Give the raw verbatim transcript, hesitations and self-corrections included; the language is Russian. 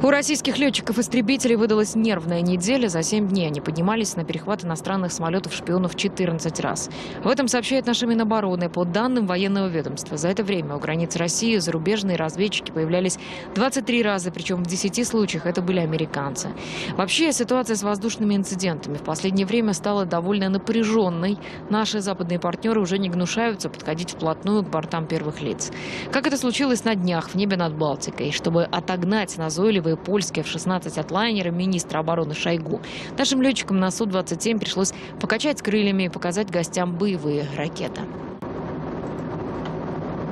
У российских летчиков-истребителей выдалась нервная неделя. За семь дней они поднимались на перехват иностранных самолетов-шпионов четырнадцать раз. В этом сообщает наша Минобороны. По данным военного ведомства, за это время у границ России зарубежные разведчики появлялись двадцать три раза, причем в десяти случаях это были американцы. Вообще, ситуация с воздушными инцидентами в последнее время стала довольно напряженной. Наши западные партнеры уже не гнушаются подходить вплотную к бортам первых лиц. Как это случилось на днях в небе над Балтикой, чтобы отогнать назойливые польские эф шестнадцать от лайнера министра обороны Шойгу. Нашим летчикам на Су двадцать семь пришлось покачать крыльями и показать гостям боевые ракеты.